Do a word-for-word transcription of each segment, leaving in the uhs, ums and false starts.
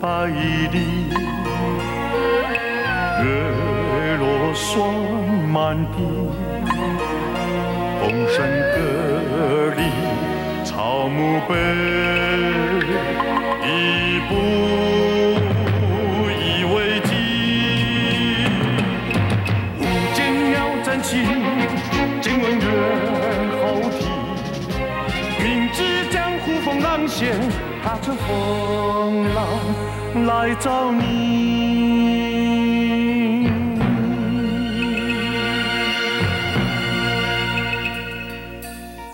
爱你，月落霜满地，风声隔离，草木悲，一步。 今闻月后啼，明知江湖风浪险，踏着风浪来找你。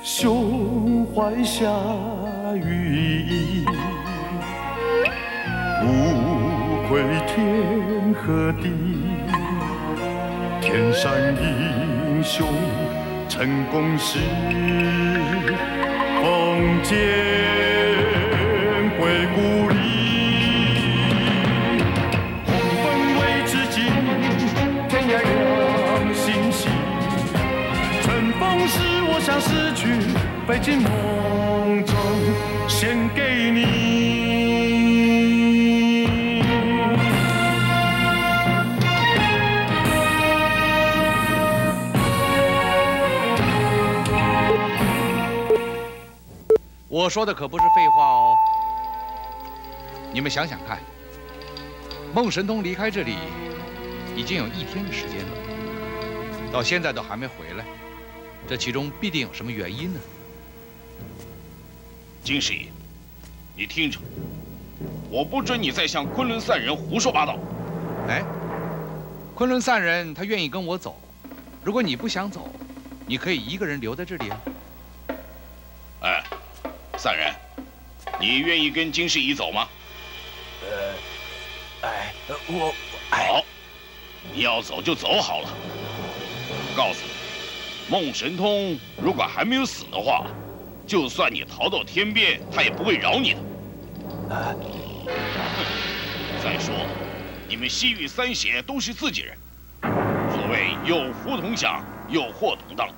胸怀侠羽翼，无愧天和地，天山一。 英雄成功时，风间归故里。红枫为知己，天涯两心兮。春风是我想诗句，飞进梦中献给你。 我说的可不是废话哦，你们想想看，孟神通离开这里已经有一天的时间了，到现在都还没回来，这其中必定有什么原因呢？金师爷，你听着，我不准你再向昆仑散人胡说八道。哎，昆仑散人他愿意跟我走，如果你不想走，你可以一个人留在这里啊。哎。 散人，你愿意跟金师爷走吗？呃，哎，我哎好，你要走就走好了。告诉你，孟神通如果还没有死的话，就算你逃到天边，他也不会饶你的。啊！再说，你们西域三邪都是自己人，所谓有福同享，有祸同当。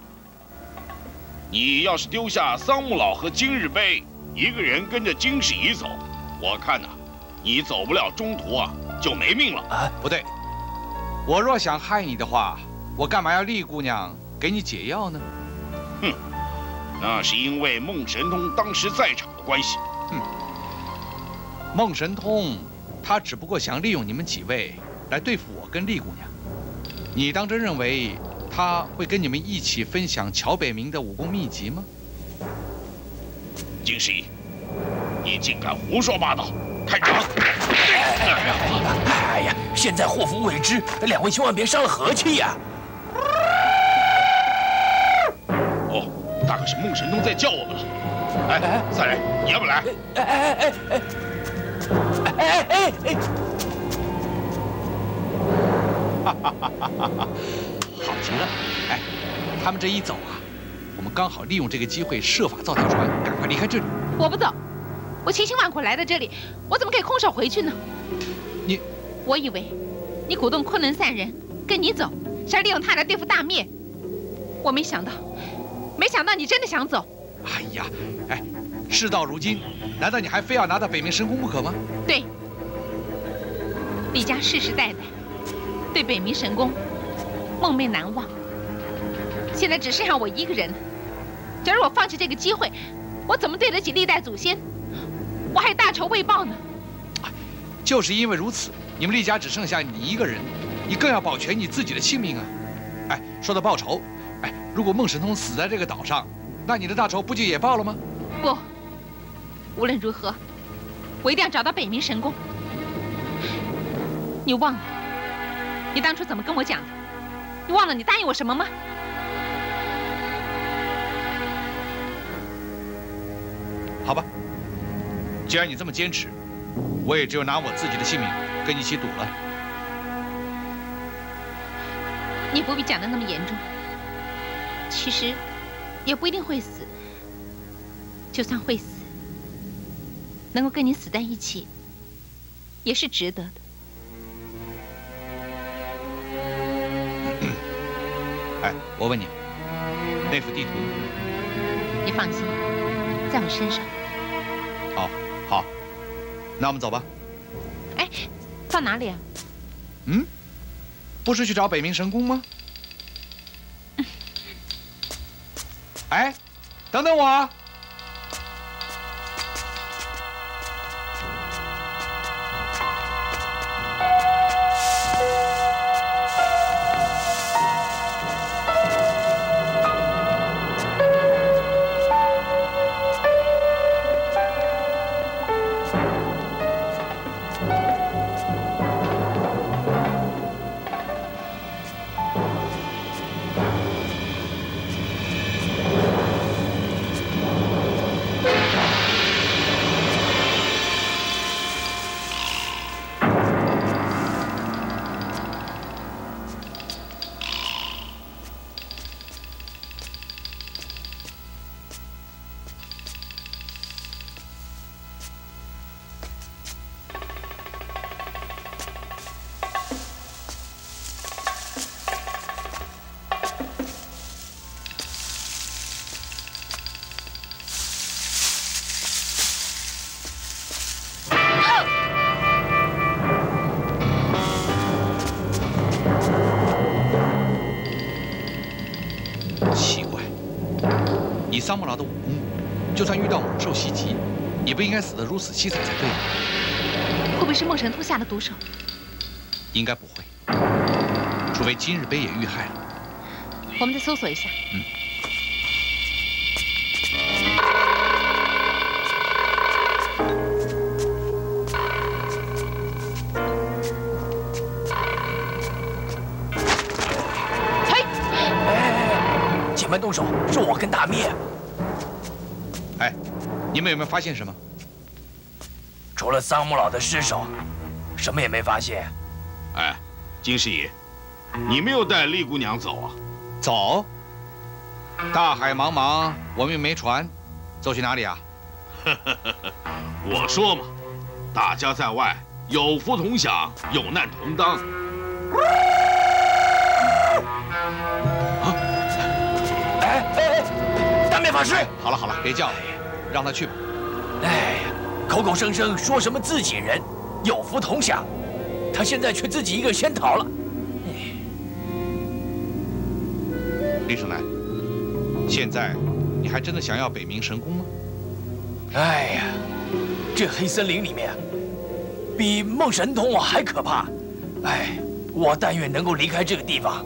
你要是丢下桑木老和金日碑，一个人跟着金世仪走，我看呐、啊，你走不了中途啊，就没命了啊！不对，我若想害你的话，我干嘛要丽姑娘给你解药呢？哼，那是因为孟神通当时在场的关系。哼，孟神通，他只不过想利用你们几位来对付我跟丽姑娘，你当真认为？ 他会跟你们一起分享乔北明的武功秘籍吗？金师爷，你竟敢胡说八道！开掌！哎呀，现在祸福未知，两位千万别伤了和气呀！哦，大概是孟神通在叫我们了。哎，三人，你要不来？哎哎哎哎哎哎哎！哈哈哈哈哈！ 好极了！哎，他们这一走啊，我们刚好利用这个机会设法造条船，赶快离开这里。我不走，我千辛万苦来到这里，我怎么可以空手回去呢？你，我以为你鼓动昆仑散人跟你走，是要利用他来对付大灭。我没想到，没想到你真的想走。哎呀，哎，事到如今，难道你还非要拿到北冥神功不可吗？对，李家世世代代对北冥神功。 梦寐难忘，现在只剩下我一个人。假如我放弃这个机会，我怎么对得起历代祖先？我还大仇未报呢。就是因为如此，你们厉家只剩下你一个人，你更要保全你自己的性命啊！哎，说到报仇，哎，如果孟神通死在这个岛上，那你的大仇不就也报了吗？不，无论如何，我一定要找到北冥神功。你忘了你当初怎么跟我讲的？ 你忘了你答应我什么吗？好吧，既然你这么坚持，我也只有拿我自己的性命跟你一起赌了。你不必讲得那么严重，其实也不一定会死。就算会死，能够跟你死在一起，也是值得的。 哎，我问你，那幅地图，你放心，在我身上。哦，好，那我们走吧。放哪里啊？嗯，不是去找北冥神宫吗？哎，等等我啊！ 桑莫拉的武功，就算遇到猛兽袭击，也不应该死得如此凄惨才对。会不会是梦神通下的毒手？应该不会，除非今日杯也遇害了。我们再搜索一下。嗯。 动手是我跟大灭。哎，你们有没有发现什么？除了桑木老的尸首，什么也没发现。哎，金师爷，你没有带丽姑娘走啊？走？大海茫茫，我们又没船，走去哪里啊？我说嘛，大家在外有福同享，有难同当。 法师，好了好了，别叫了，让他去吧。哎呀，口口声声说什么自己人，有福同享，他现在却自己一个先逃了。李胜男，现在你还真的想要北冥神宫吗？哎呀，这黑森林里面，比梦神童我还可怕。哎，我但愿能够离开这个地方。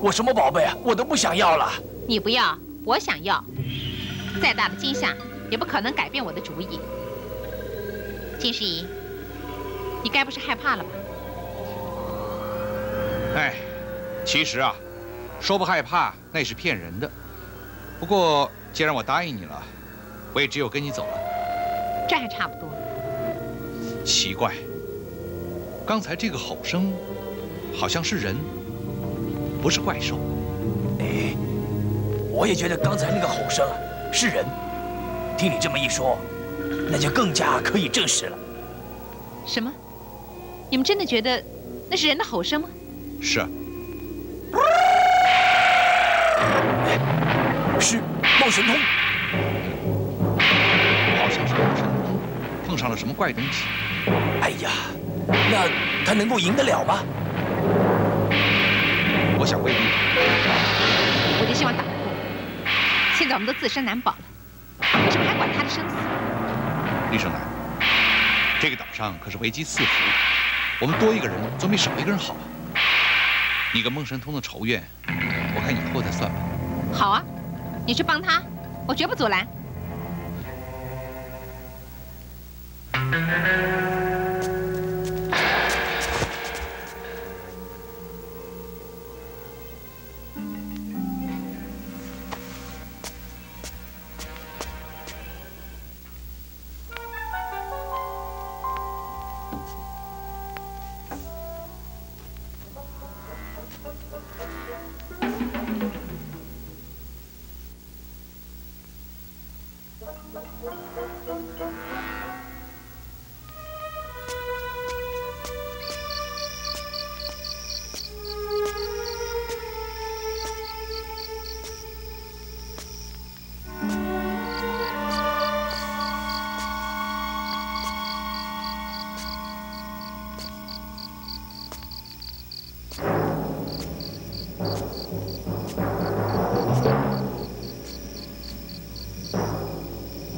我什么宝贝啊，我都不想要了。你不要，我想要。 再大的惊吓也不可能改变我的主意。金师姨，你该不是害怕了吧？哎，其实啊，说不害怕那也是骗人的。不过既然我答应你了，我也只有跟你走了。这还差不多。奇怪，刚才这个吼声好像是人，不是怪兽。哎，我也觉得刚才那个吼声啊。 是人，听你这么一说，那就更加可以证实了。什么？你们真的觉得那是人的吼声吗？是。是梦神通，好像是梦神通碰上了什么怪东西。哎呀，那他能够赢得了吗？我想未必。我就希望打。 现在我们都自身难保了，为什么还管他的生死？厉胜男，这个岛上可是危机四伏，我们多一个人总比少一个人好啊。你跟梦神通的仇怨，我看以后再算吧。好啊，你去帮他，我绝不阻拦。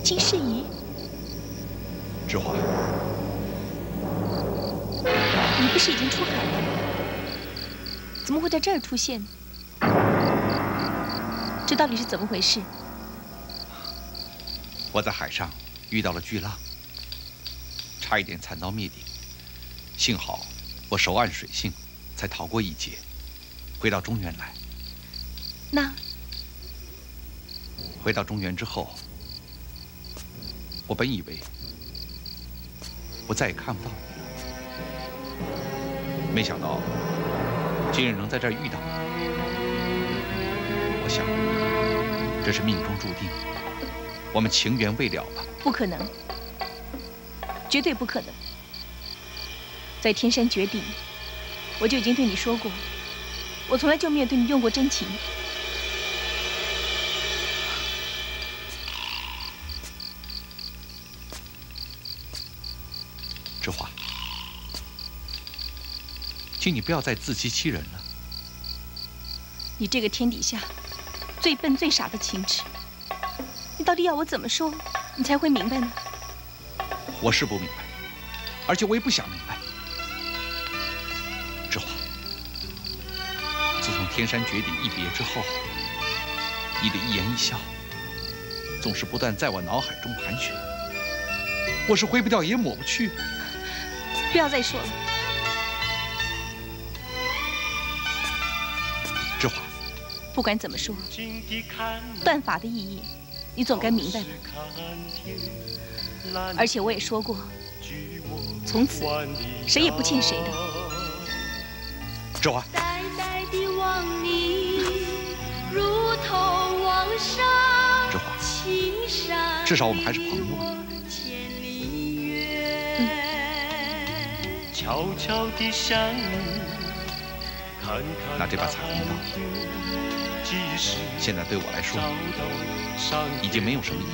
金世仪，知华，你不是已经出海了吗？怎么会在这儿出现呢？这到底是怎么回事？我在海上遇到了巨浪，差一点惨遭灭顶，幸好我熟谙水性，才逃过一劫，回到中原来。那？ 回到中原之后，我本以为我再也看不到你了，没想到今日能在这儿遇到你。我想，这是命中注定，我们情缘未了吧？不可能，绝对不可能。在天山绝顶，我就已经对你说过，我从来就没有对你用过真情。 知华，请你不要再自欺欺人了。你这个天底下最笨最傻的情痴，你到底要我怎么说，你才会明白呢？我是不明白，而且我也不想明白。知华，自从天山绝顶一别之后，你的一言一笑，总是不断在我脑海中盘旋，我是挥不掉也抹不去。 不要再说了，知华。不管怎么说，断法的意义，你总该明白吧？而且我也说过，从此谁也不欠谁的。知华。呆呆地望你，如同望山。知华，至少我们还是朋友。 悄悄地想你，拿这把彩虹刀，现在对我来说已经没有什么意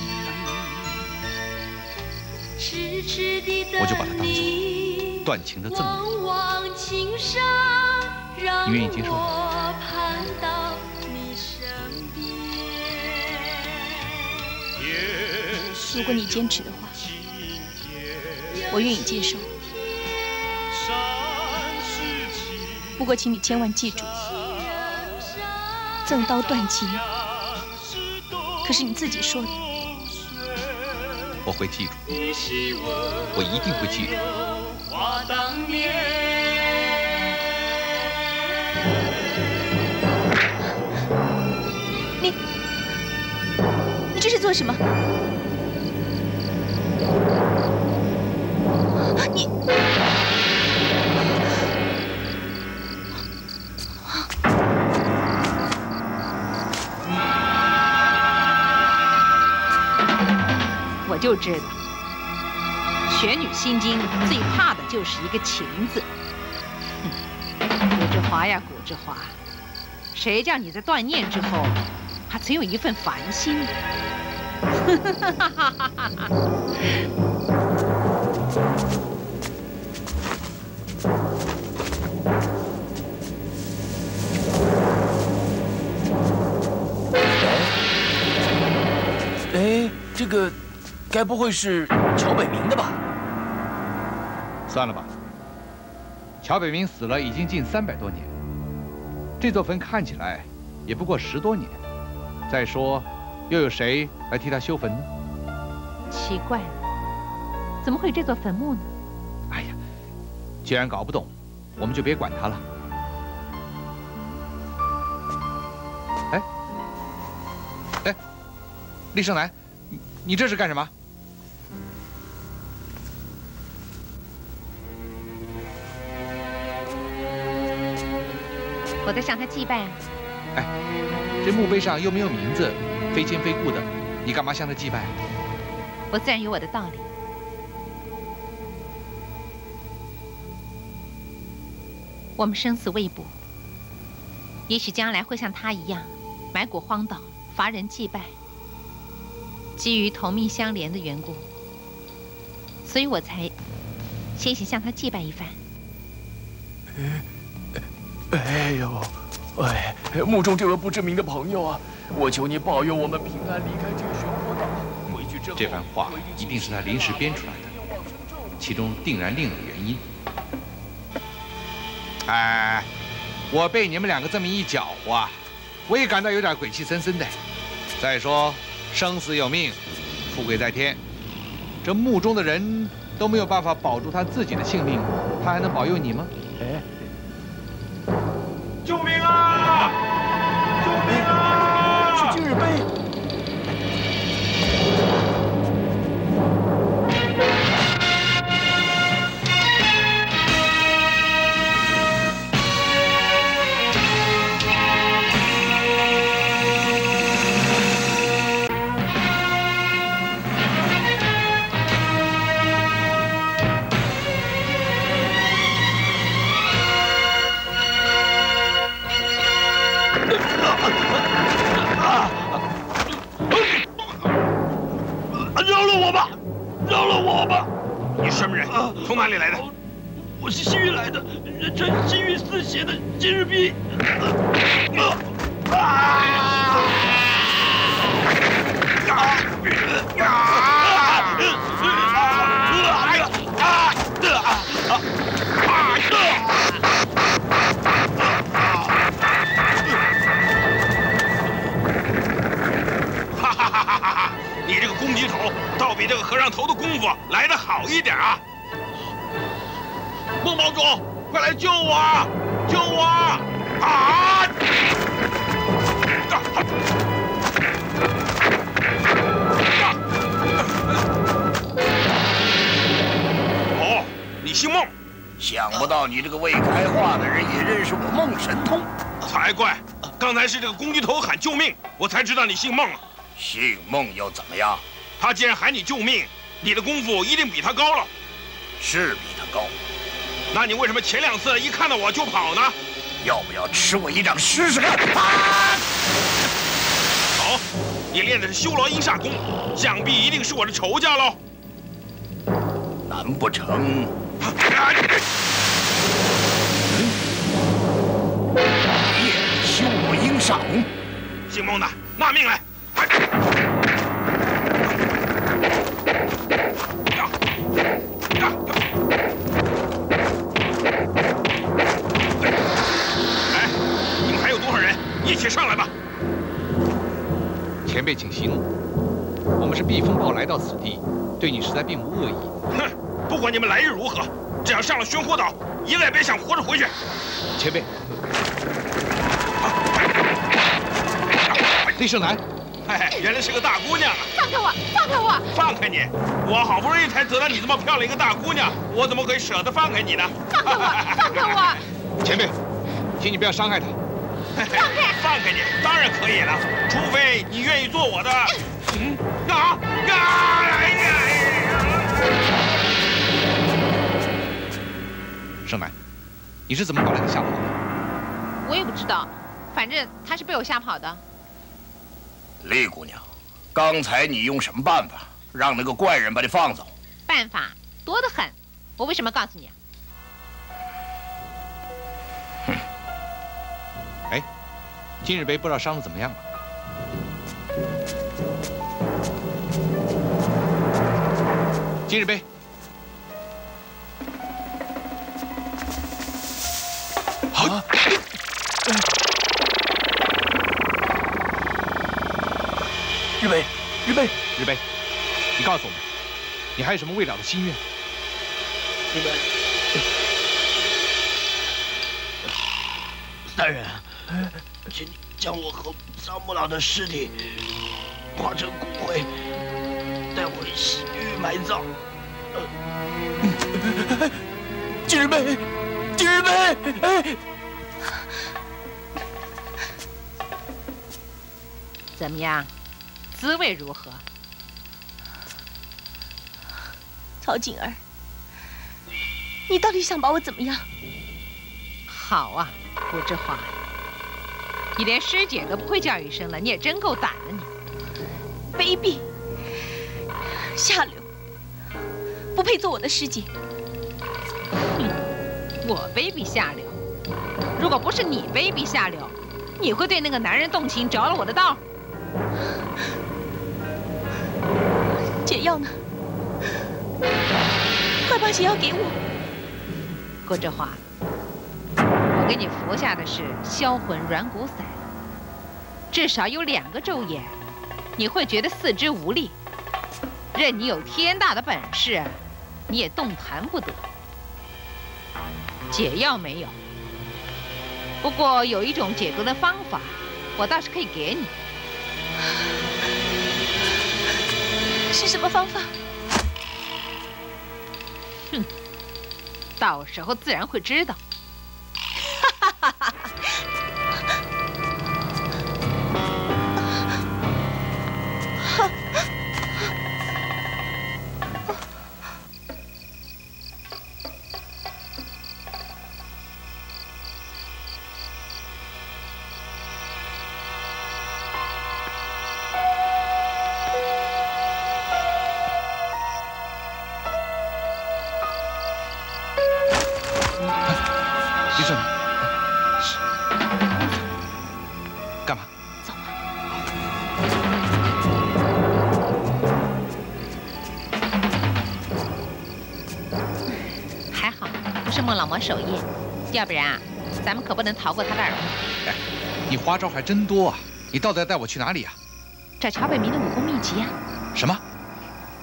义了，我就把它当做断情的赠礼。你愿意接受吗？如果你坚持的话，我愿意接受。 不过，请你千万记住，赠刀断情，可是你自己说的。我会记住，我一定会记住。你，你这是做什么？你。 就知道，玄女心经最怕的就是一个情字。古之华呀，古之华，谁叫你在断念之后，还存有一份凡心？哎，这个。 该不会是乔北明的吧？算了吧，乔北明死了已经近三百多年，这座坟看起来也不过十多年。再说，又有谁来替他修坟呢？奇怪了，怎么会有这座坟墓呢？哎呀，既然搞不懂，我们就别管他了。哎，哎，厉胜男，你你这是干什么？ 我在向他祭拜啊！哎，这墓碑上又没有名字，非亲非故的，你干嘛向他祭拜啊？我自然有我的道理。我们生死未卜，也许将来会像他一样，埋骨荒岛，乏人祭拜。基于同命相连的缘故，所以我才先行向他祭拜一番。哎 哎呦，哎，墓中这位不知名的朋友啊，我求你保佑我们平安离开这个漩涡岛，回去之这番话一定是他临时编出来的，其中定然另有原因。哎，我被你们两个这么一搅和啊，我也感到有点鬼气森森的。再说，生死有命，富贵在天，这墓中的人都没有办法保住他自己的性命，他还能保佑你吗？哎，救命啊！救命啊！是敬日碑。 从哪里来的？我是西域来的，人称西域四邪的金日彬。哈哈哈哈哈！你这个公鸡头，倒比这个和尚头的功夫来得好一点啊！ 孟堡主，快来救我！救我！啊！哦，你姓孟，想不到你这个未开化的人也认识我孟神通，才怪！刚才是这个公鸡头喊救命，我才知道你姓孟啊。姓孟又怎么样？他既然喊你救命，你的功夫一定比他高了。是比他高。 那你为什么前两次一看到我就跑呢？要不要吃我一掌试试看？好，你练的是修罗阴煞功，想必一定是我的仇家喽。难不成？你也是修罗阴煞功？姓孟的，拿命来！ 一起上来吧，前辈，请息怒。我们是避风暴来到此地，对你实在并无恶意。哼，不管你们来日如何，只要上了宣火岛，一个也别想活着回去。前辈，厉胜男，哎，原来是个大姑娘啊！放开我，放开我！放开你！我好不容易才得到你这么漂亮一个大姑娘，我怎么可以舍得放开你呢？放开我，放开我！前辈，请你不要伤害她。 放开！放开你！当然可以了，除非你愿意做我的……嗯，干啥？干啥？胜男，你是怎么把他给吓跑的？我也不知道，反正他是被我吓跑的。厉姑娘，刚才你用什么办法让那个怪人把你放走？办法多得很，我为什么告诉你？ 金日碑不知道伤得怎么样了。金日碑，啊！日碑，日碑，日碑，你告诉我们，你还有什么未了的心愿？日碑，大人。 请你将我和桑木老的尸体化成骨灰，带回西域埋葬。金日碑，金日碑，怎么样，滋味如何？曹锦儿，你到底想把我怎么样？好啊，不知话。 你连师姐都不会叫一声了，你也真够胆的，你！卑鄙，下流，不配做我的师姐。哼，我卑鄙下流，如果不是你卑鄙下流，你会对那个男人动情，着了我的道？解药呢？快把解药给我！郭振华，我给你服下的是销魂软骨散，至少有两个昼夜，你会觉得四肢无力。任你有天大的本事，你也动弹不得。解药没有，不过有一种解毒的方法，我倒是可以给你。 是什么方法？哼，到时候自然会知道。哈哈哈！守夜，要不然啊，咱们可不能逃过他的耳目。哎，你花招还真多啊！你到底要带我去哪里啊？找乔北明的武功秘籍啊！什么？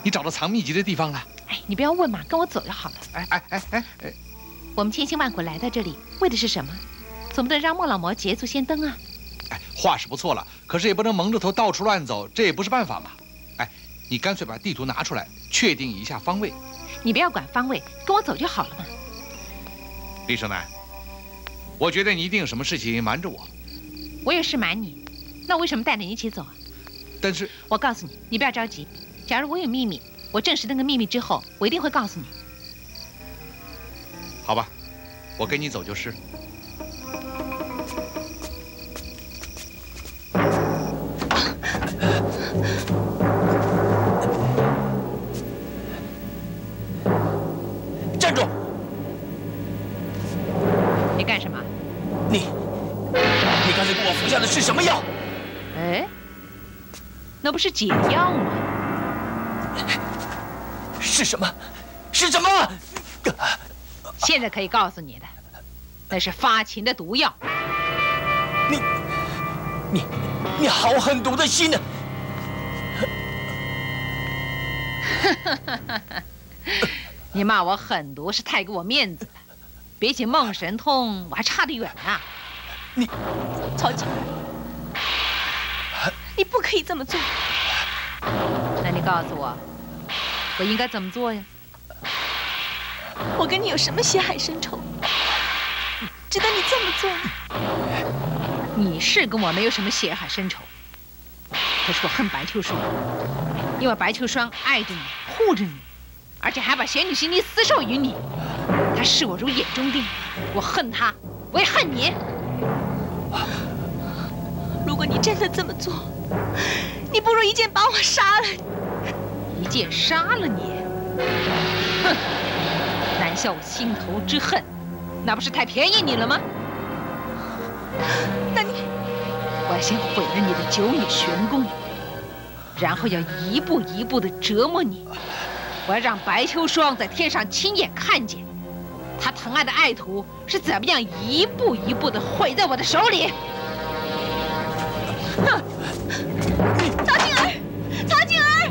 你找到藏秘籍的地方了？哎，你不要问嘛，跟我走就好了。哎哎哎哎哎！我们千辛万苦来到这里，为的是什么？总不能让莫老魔捷足先登啊！哎，话是不错了，可是也不能蒙着头到处乱走，这也不是办法嘛。哎，你干脆把地图拿出来，确定一下方位。你不要管方位，跟我走就好了嘛。 李胜男，我觉得你一定有什么事情瞒着我。我也是瞒你，那为什么带着你一起走啊？但是，我告诉你，你不要着急。假如我有秘密，我证实那个秘密之后，我一定会告诉你。好吧，我跟你走就是。站住！ 干什么？你，你刚才给我服下的是什么药？哎，那不是解药吗？是什么？是什么？现在可以告诉你的，那是发情的毒药。你，你，你好狠毒的心啊！你骂我狠毒是太给我面子了。 比起梦神通，我还差得远啊！你，曹景，你不可以这么做。那你告诉我，我应该怎么做呀？我跟你有什么血海深仇，值得你这么做呢？你是跟我没有什么血海深仇，可是我恨白秋霜，因为白秋霜爱着你，护着你，而且还把玄女行尼私授于你。 他视我如眼中钉，我恨他，我也恨你。如果你真的这么做，你不如一剑把我杀了。一剑杀了你，哼！难消我心头之恨，那不是太便宜你了吗？那你，我要先毁了你的九野玄功，然后要一步一步的折磨你。我要让白秋霜在天上亲眼看见。 他疼爱的爱徒是怎么样一步一步的毁在我的手里？哼！曹静儿，曹静儿，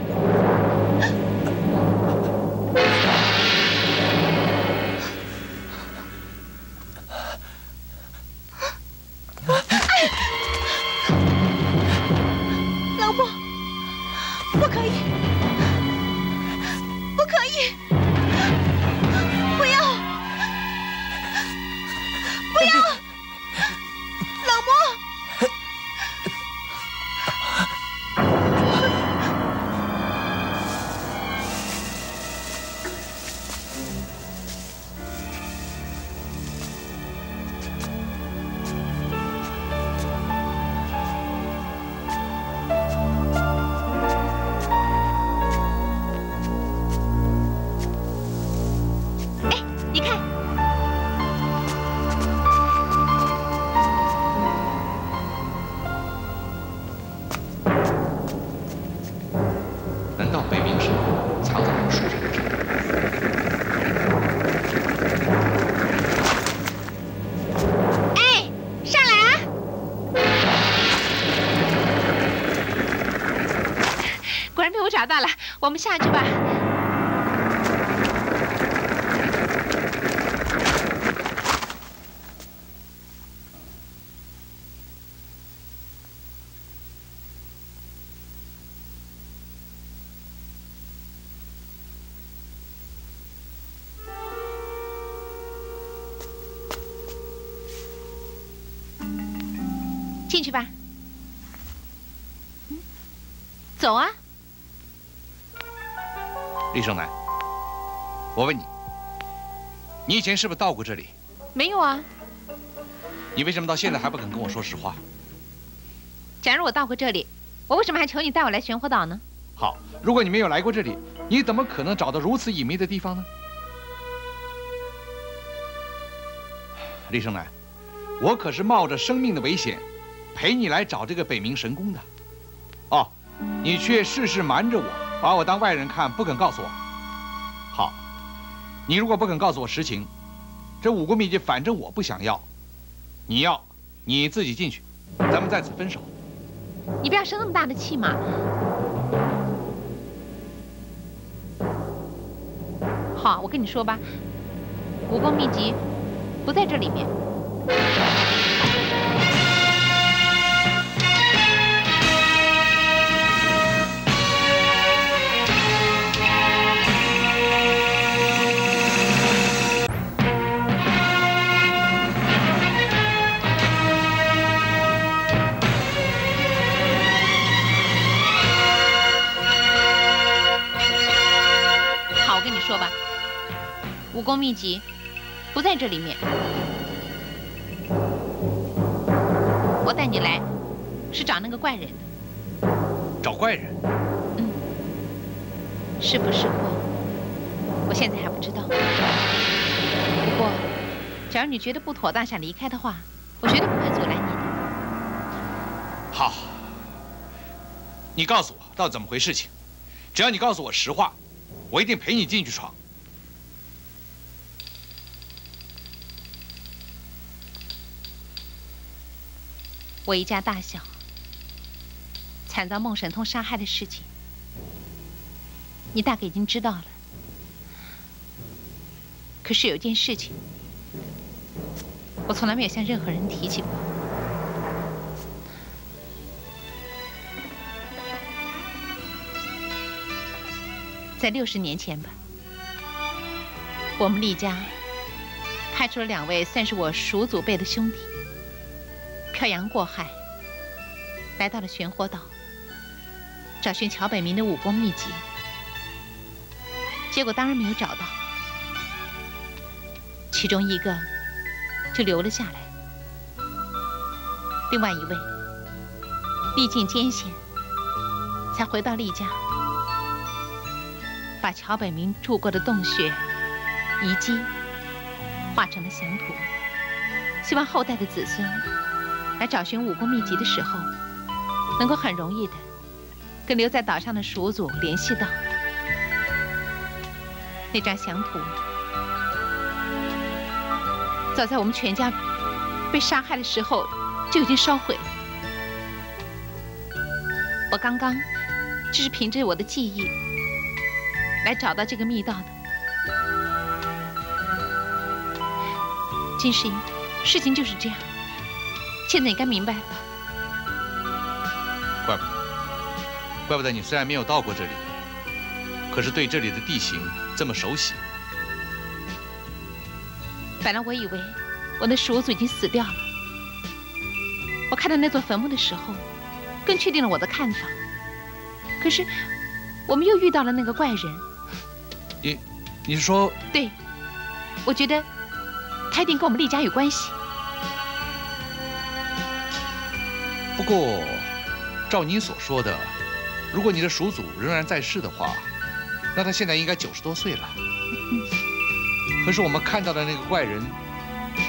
老婆，不可以，不可以！ 不要，老伯。找到了，我们下去吧。进去吧。嗯，走啊。 李胜男，我问你，你以前是不是到过这里？没有啊。你为什么到现在还不肯跟我说实话？假如我到过这里，我为什么还求你带我来玄火岛呢？好，如果你没有来过这里，你怎么可能找到如此隐秘的地方呢？李胜男，我可是冒着生命的危险，陪你来找这个北冥神宫的。哦，你却事事瞒着我。 把我当外人看，不肯告诉我。好，你如果不肯告诉我实情，这武功秘籍反正我不想要。你要，你自己进去，咱们在此分手。你不要生那么大的气嘛。好，我跟你说吧，武功秘籍不在这里面。 说吧，武功秘籍不在这里面。我带你来是找那个怪人的。找怪人？嗯。是不是我？我现在还不知道。不过，假如你觉得不妥当想离开的话，我绝对不会阻拦你的。好，你告诉我到底怎么回事情，只要你告诉我实话。 我一定陪你进去闯。我一家大小惨遭孟神通杀害的事情，你大概已经知道了。可是有件事情，我从来没有向任何人提起过。在六十年前吧，我们厉家派出了两位算是我叔祖辈的兄弟，漂洋过海，来到了玄火岛，找寻乔北冥的武功秘籍。结果当然没有找到，其中一个就留了下来，另外一位历尽艰险，才回到厉家。 把乔北冥住过的洞穴、遗迹化成了祥土，希望后代的子孙来找寻武功秘籍的时候，能够很容易的跟留在岛上的蜀祖联系到。那张祥图，早在我们全家被杀害的时候就已经烧毁了。我刚刚只是凭着我的记忆。 来找到这个密道的，金世英，事情就是这样。现在你该明白了吧？怪不得，怪不得你虽然没有到过这里，可是对这里的地形这么熟悉。本来我以为我的叔祖已经死掉了，我看到那座坟墓的时候，更确定了我的看法。可是我们又遇到了那个怪人。 你，你说对，我觉得他一定跟我们厉家有关系。不过，照你所说的，如果你的叔祖仍然在世的话，那他现在应该九十多岁了。嗯、可是我们看到的那个怪人，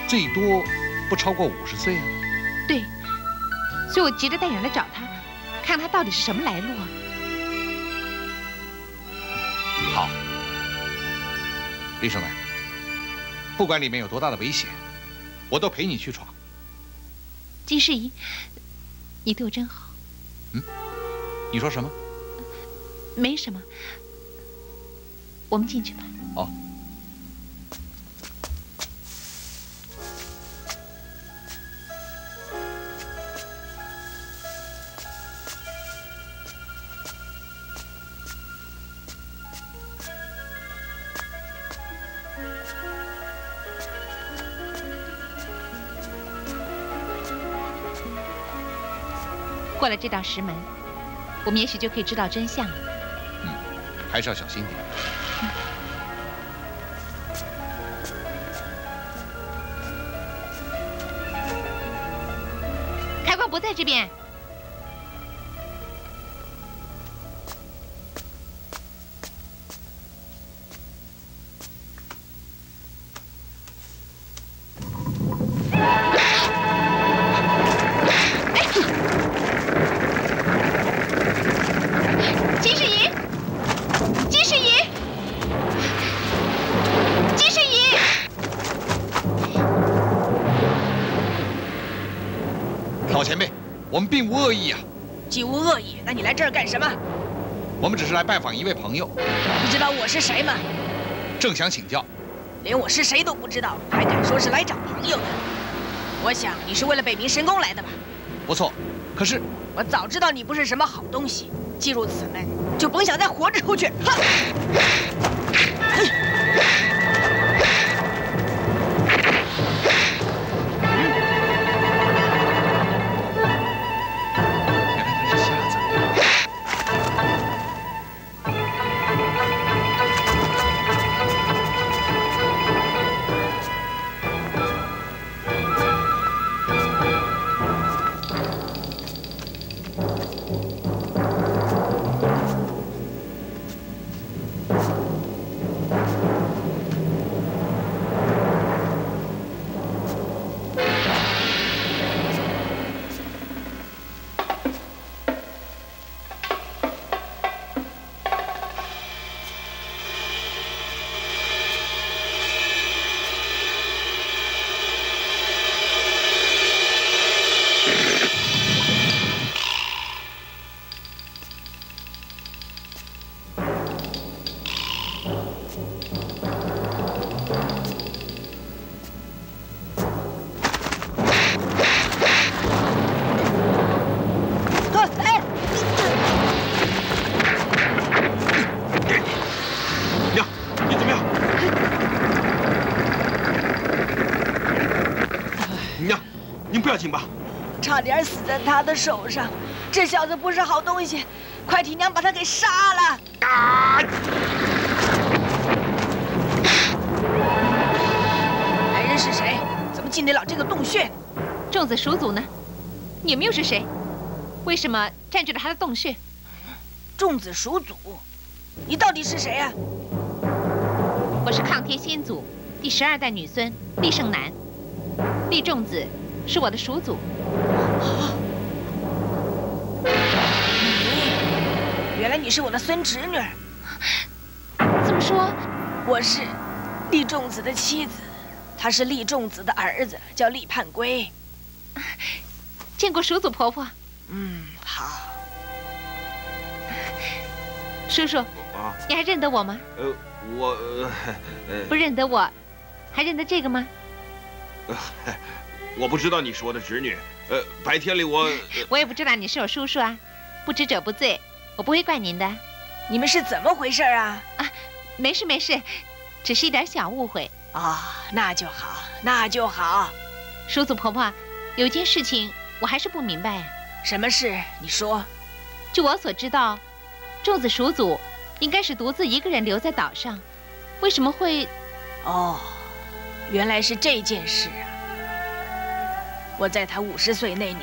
最多不超过五十岁啊。对，所以我急着带人来找他，看他到底是什么来路啊。好。李胜男，不管里面有多大的危险，我都陪你去闯。金世仪，你对我真好。嗯，你说什么？没什么，我们进去吧。哦。 过了这道石门，我们也许就可以知道真相了。嗯，还是要小心点。嗯、开关不在这边。并无恶意啊！既无恶意，那你来这儿干什么？我们只是来拜访一位朋友。你知道我是谁吗？正想请教。连我是谁都不知道，还敢说是来找朋友的？我想你是为了北冥神宫来的吧？不错，可是我早知道你不是什么好东西，进入此门就甭想再活着出去。哼！ 行吧，差点死在他的手上，这小子不是好东西，快替娘把他给杀了！啊！来人是谁？怎么进得了这个洞穴？粽子鼠族呢？你们又是谁？为什么占据了他的洞穴？粽子鼠族，你到底是谁啊？我是抗天仙祖第十二代女孙厉胜男，厉粽子。 是我的鼠祖。你，原来你是我的孙侄女。这么说，我是厉仲子的妻子，他是厉仲子的儿子，叫厉判圭。见过鼠祖婆婆。嗯，好。叔叔，你还认得我吗？呃，我呃不认得我，还认得这个吗？ 我不知道你是我的侄女，呃，白天里我我也不知道你是我叔叔啊，不知者不罪，我不会怪您的。你们是怎么回事啊？啊，没事没事，只是一点小误会。哦，那就好，那就好。叔祖婆婆，有件事情我还是不明白啊。什么事？你说。据我所知道，粽子鼠祖应该是独自一个人留在岛上，为什么会？哦，原来是这件事啊。 我在他五十岁那年，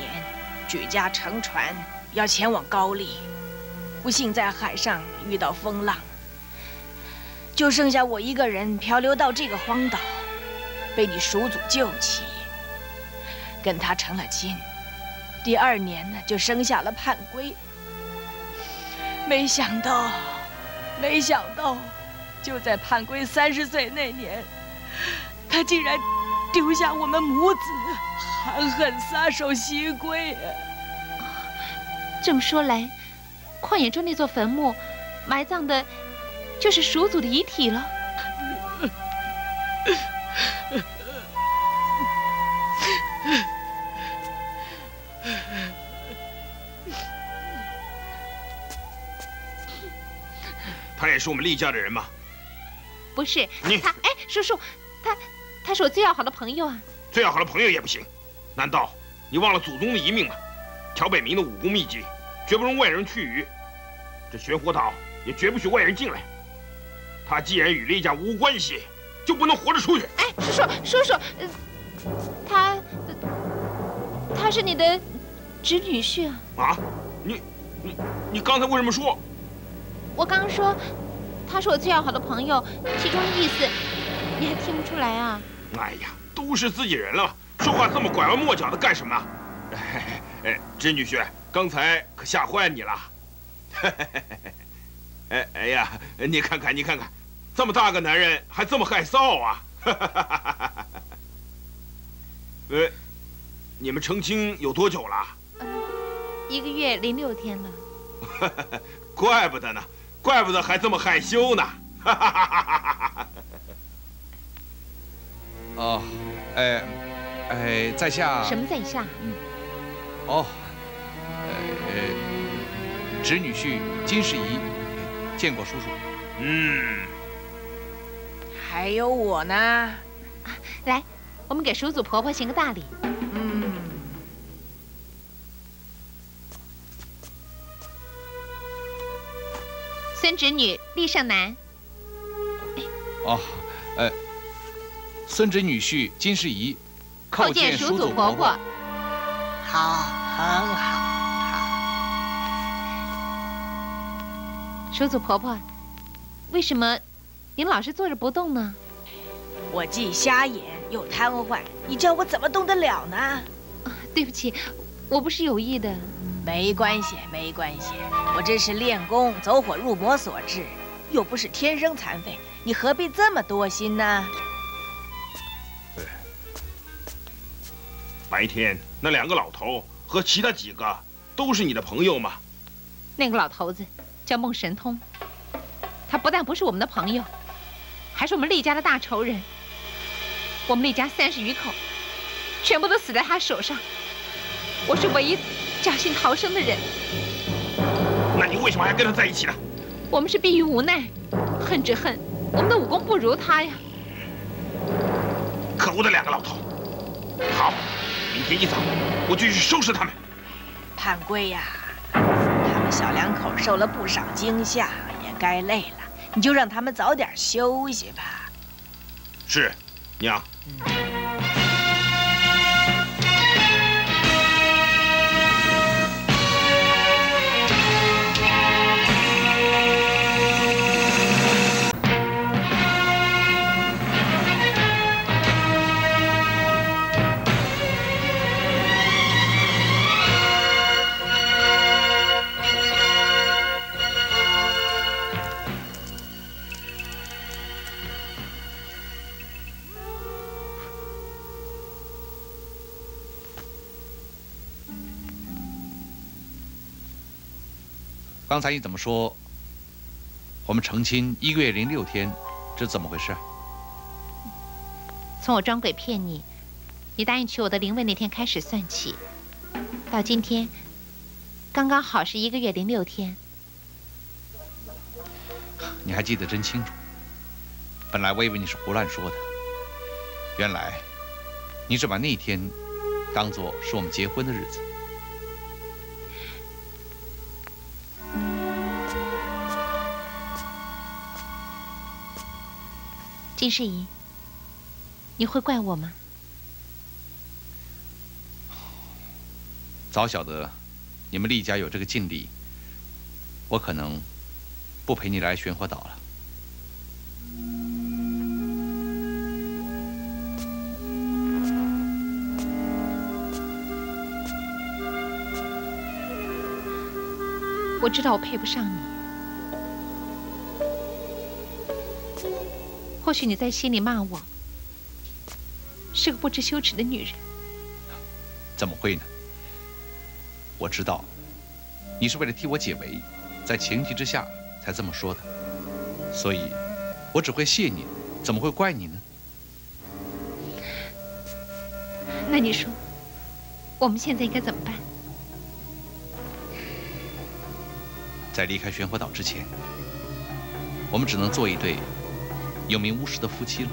举家乘船要前往高丽，不幸在海上遇到风浪，就剩下我一个人漂流到这个荒岛，被你鼠祖救起，跟他成了亲。第二年呢，就生下了判圭。没想到，没想到，就在判官三十岁那年，他竟然丢下我们母子，含恨撒手西归。这么说来，旷野中那座坟墓，埋葬的就是蜀祖的遗体了。 他也是我们厉家的人吗？不是，你他哎，叔叔，他他是我最要好的朋友啊。最要好的朋友也不行，难道你忘了祖宗的遗命吗？乔北明的武功秘籍绝不容外人去臾，这玄火岛也绝不许外人进来。他既然与厉家无关系，就不能活着出去。哎，叔叔，叔叔，呃、他、呃、他是你的侄女婿啊。啊，你你你刚才为什么说？ 我刚说，他是我最要好的朋友，其中意思你还听不出来啊？哎呀，都是自己人了，说话这么拐弯抹角的干什么？哎哎，侄女婿，刚才可吓坏你了。哎哎呀，你看看你看看，这么大个男人还这么害臊啊！呃，你们成亲有多久了？呃，一个月零六天了。怪不得呢。 怪不得还这么害羞呢！哦，哎，哎，在下什么在下？嗯，哦，呃，侄女婿金世仪，见过叔叔。嗯，还有我呢。啊，来，我们给叔祖婆婆行个大礼。嗯。 孙侄女厉胜男。哦，呃，孙侄女婿金世仪，叩见叔祖婆婆。好，很好，好。叔祖婆婆，为什么您老是坐着不动呢？我既瞎眼又瘫痪，你叫我怎么动得了呢？啊，对不起，我不是有意的。 没关系，没关系，我这是练功走火入魔所致，又不是天生残废，你何必这么多心呢？白天那两个老头和其他几个都是你的朋友吗？那个老头子叫孟神通，他不但不是我们的朋友，还是我们厉家的大仇人。我们厉家三十余口，全部都死在他手上，我是唯一 侥幸逃生的人，那你为什么还跟他在一起呢？我们是逼于无奈，恨只恨我们的武功不如他呀。可恶的两个老头！好，明天一早我就去收拾他们。判官呀，他们小两口受了不少惊吓，也该累了，你就让他们早点休息吧。是，娘。嗯 刚才你怎么说？我们成亲一个月零六天，这怎么回事？从我装鬼骗你，你答应娶我的灵位那天开始算起，到今天，刚刚好是一个月零六天。你还记得真清楚。本来我以为你是胡乱说的，原来你只把那天当作是我们结婚的日子。 金世仪，你会怪我吗？早晓得你们厉家有这个禁忌，我可能不陪你来玄火岛了。我知道我配不上你。或许你在心里骂我是个不知羞耻的女人。怎么会呢？我知道，你是为了替我解围，在情急之下才这么说的，所以，我只会谢你，怎么会怪你呢？那你说，我们现在应该怎么办？ 在离开玄火岛之前，我们只能做一对有名无实的夫妻了。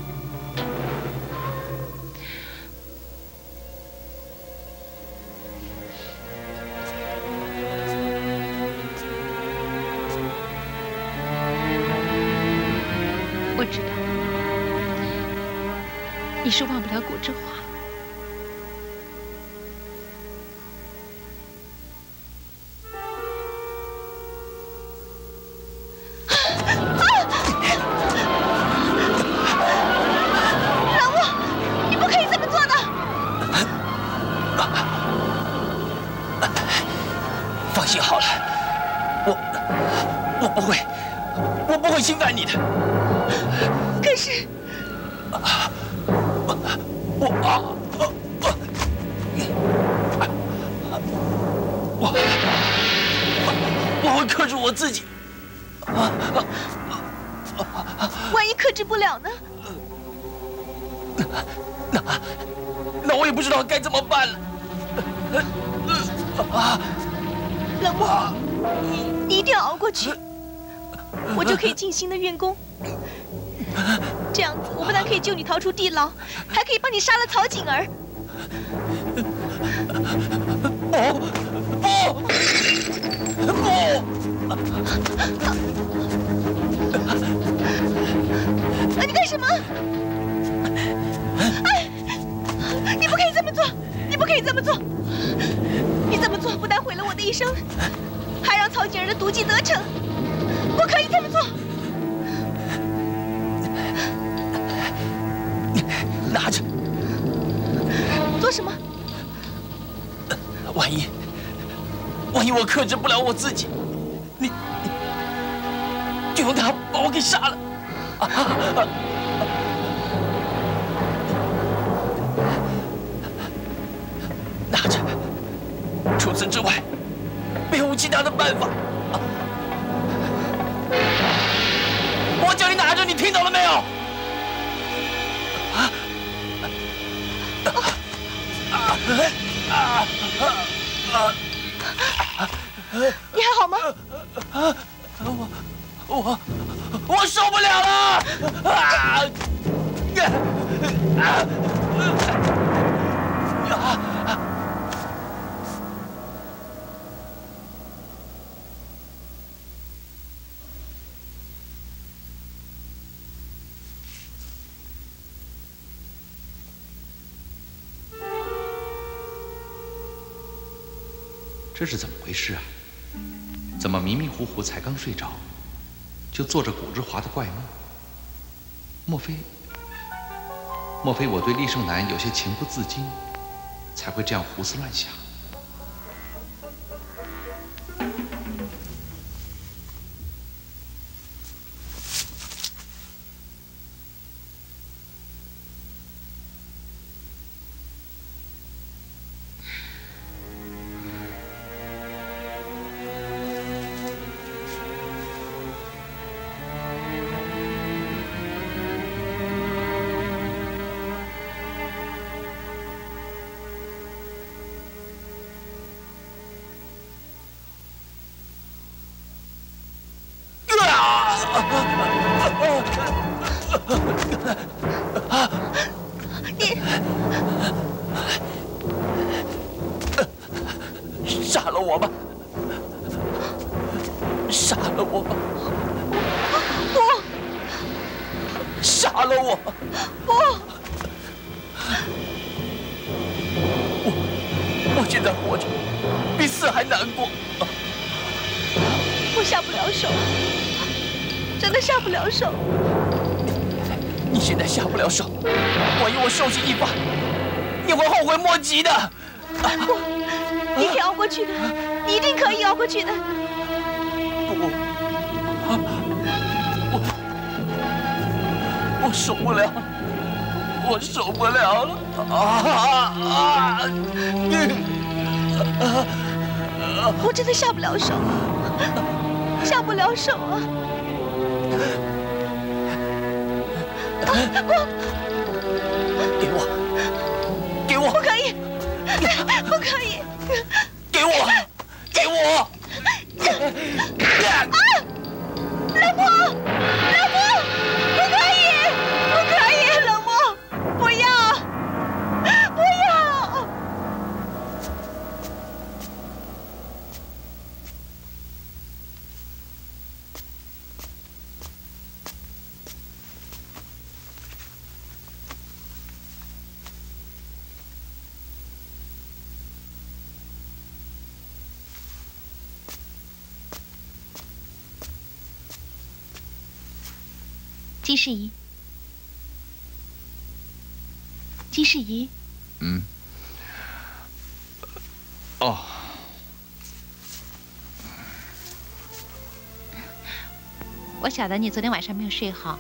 我知道，你是忘不了古之华。 逃出地牢，还可以帮你杀了曹锦儿。不不不！你干什么？哎，你不可以这么做！你不可以这么做！你这么做不但毁了我的一生，还让曹锦儿的毒计得逞。不可以这么做！ 拿着，做什么？万一，万一我克制不了我自己，你就用它把我给杀了。啊啊啊 拿着，除此之外，别无其他的办法。啊、我叫你拿着，你听到了没有？啊！ 你还好吗？我我我受不了了！啊！这是怎么回事啊？怎么迷迷糊糊才刚睡着，就做着古之华的怪梦？莫非，莫非我对厉胜男有些情不自禁，才会这样胡思乱想？我受不了，我受不了了！啊啊！我真的下不了手，下不了手啊！光，给我，给我！不可以，不可以！给我，给我！啊！冷漠，冷漠，不可以，不可以，冷漠，不要，不要！金世宜，金世宜。嗯。哦。我晓得你昨天晚上没有睡好，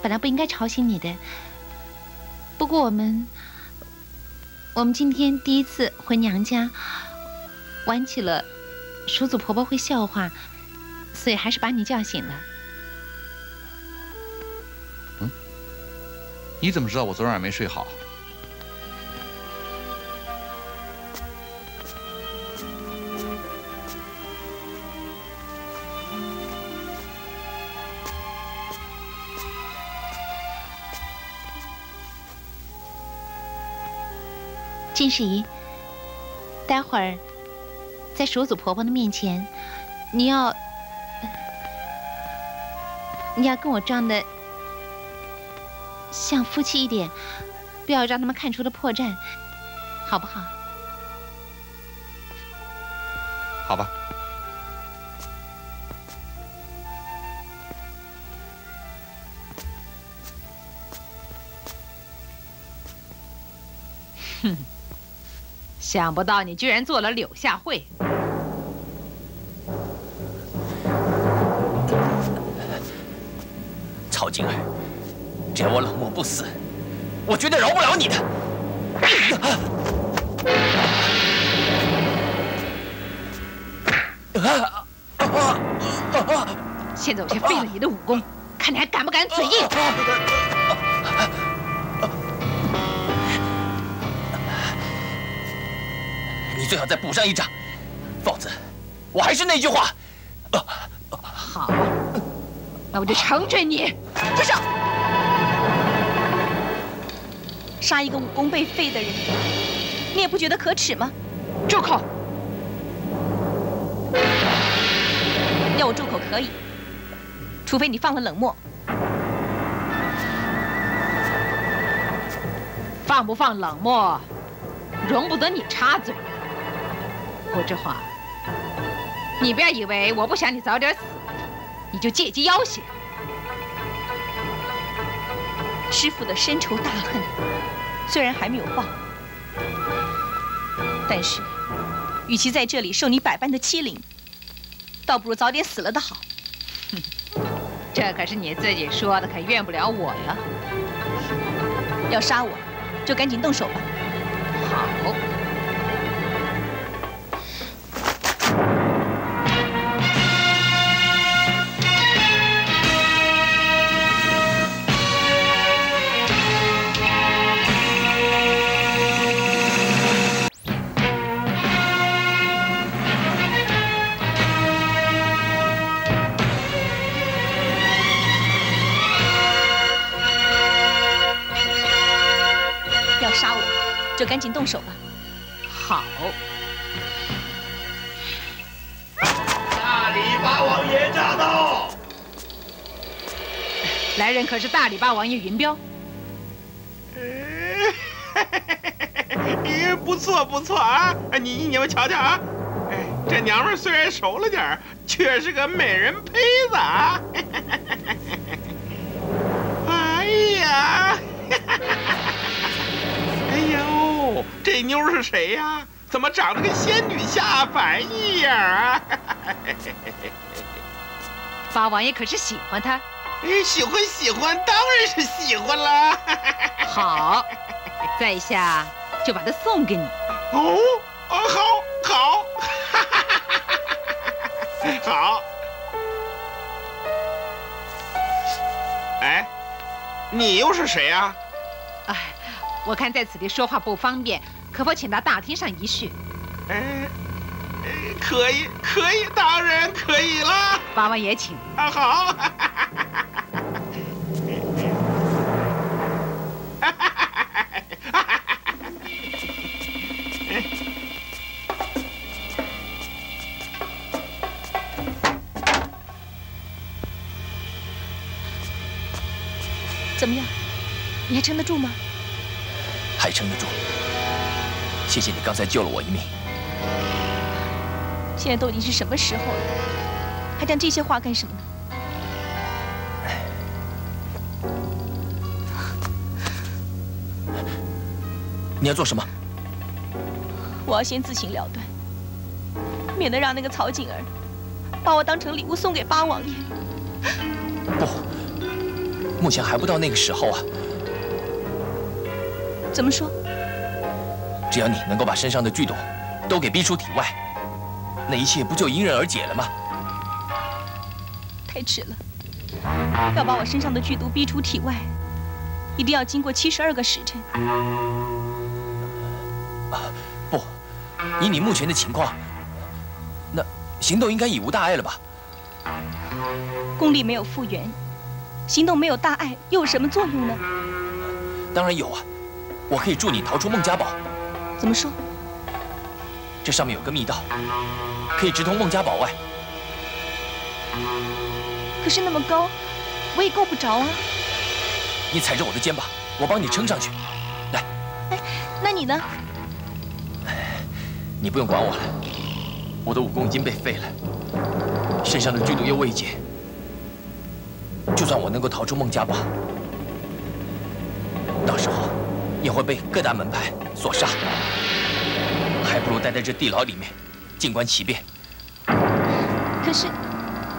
本来不应该吵醒你的。不过我们，我们今天第一次回娘家，玩起了叔祖婆婆会笑话，所以还是把你叫醒了。 你怎么知道我昨晚没睡好？金世宜，待会儿在叔祖婆婆的面前，你要你要跟我装的 像夫妻一点，不要让他们看出了破绽，好不好？好吧。哼，想不到你居然做了柳下惠。 我冷漠不死，我绝对饶不了你的。现在我先废了你的武功，看你还敢不敢嘴硬！你最好再补上一掌，否则我还是那句话。好，那我就成全你。住手！ 杀一个武功被废的人，你也不觉得可耻吗？住口！要我住口可以，除非你放了冷漠。放不放冷漠，容不得你插嘴。郭之华，你不要以为我不想你早点死，你就借机要挟。师父的深仇大恨 虽然还没有报，但是，与其在这里受你百般的欺凌，倒不如早点死了的好。哼，这可是你自己说的，可怨不了我呀。要杀我，就赶紧动手吧。好。 就赶紧动手吧。好。大理八王爷驾到！来人可是大理八王爷云彪。嗯，不错不错啊！你你们瞧瞧啊，哎，这娘们虽然熟了点，却是个美人胚子啊！哎呀！ 这妞是谁呀？怎么长得跟仙女下凡一样啊？八王爷可是喜欢她，喜欢喜欢，当然是喜欢啦。好，在下就把它送给你。哦，哦，好，好，好。哎，你又是谁呀？哎，我看在此地说话不方便，可否请到大厅上一叙？哎。 可以，可以，当然可以了。八万也请。啊，好。怎么样？你还撑得住吗？还撑得住。谢谢你刚才救了我一命。 现在都已经是什么时候了，还讲这些话干什么呢？你要做什么？我要先自行了断，免得让那个曹景儿把我当成礼物送给八王爷。不，目前还不到那个时候啊。怎么说？只要你能够把身上的剧毒都给逼出体外。 那一切不就迎刃而解了吗？太迟了，要把我身上的剧毒逼出体外，一定要经过七十二个时辰。啊，不，以你目前的情况，那行动应该已无大碍了吧？功力没有复原，行动没有大碍又有什么作用呢？当然有啊，我可以助你逃出孟家堡。怎么说？ 这上面有个密道，可以直通孟家堡外。可是那么高，我也够不着啊。你踩着我的肩膀，我帮你撑上去。来。哎，那你呢？你不用管我了，我的武功已经被废了，身上的剧毒又未解。就算我能够逃出孟家堡，到时候也会被各大门派所杀。 还不如待在这地牢里面，静观其变。可是，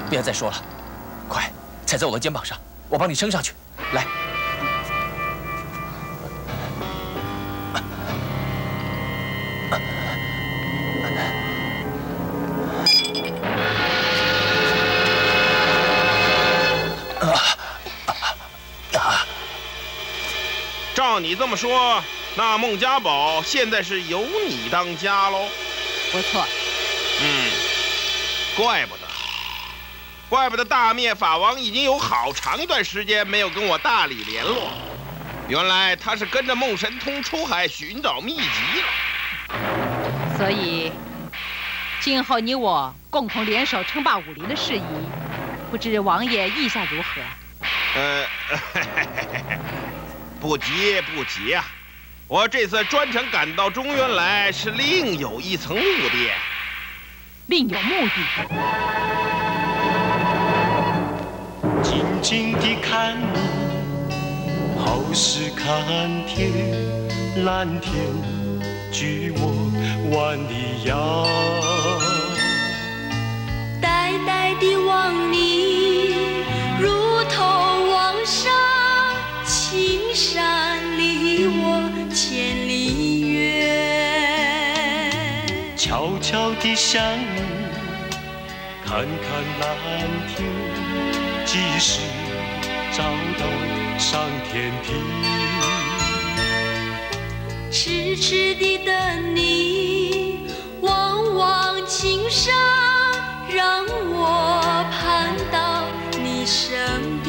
不要再说了，快踩在我的肩膀上，我帮你撑上去。来，照你这么说。 那孟家堡现在是由你当家喽，不错。嗯，怪不得，怪不得大灭法王已经有好长一段时间没有跟我大理联络，原来他是跟着孟神通出海寻找秘籍了。所以，今后你我共同联手称霸武林的事宜，不知王爷意下如何？呃，嘿嘿嘿不急不急啊。 我这次专程赶到中原来，是另有一层目的。另有目的。静静地看你，好似看天，蓝天距我万里遥。呆呆地望你，如同望山，青山离我。 千里远，悄悄地想你，看看蓝天，即使找到上天梯。痴痴地等你，望望青山，让我盼到你身边。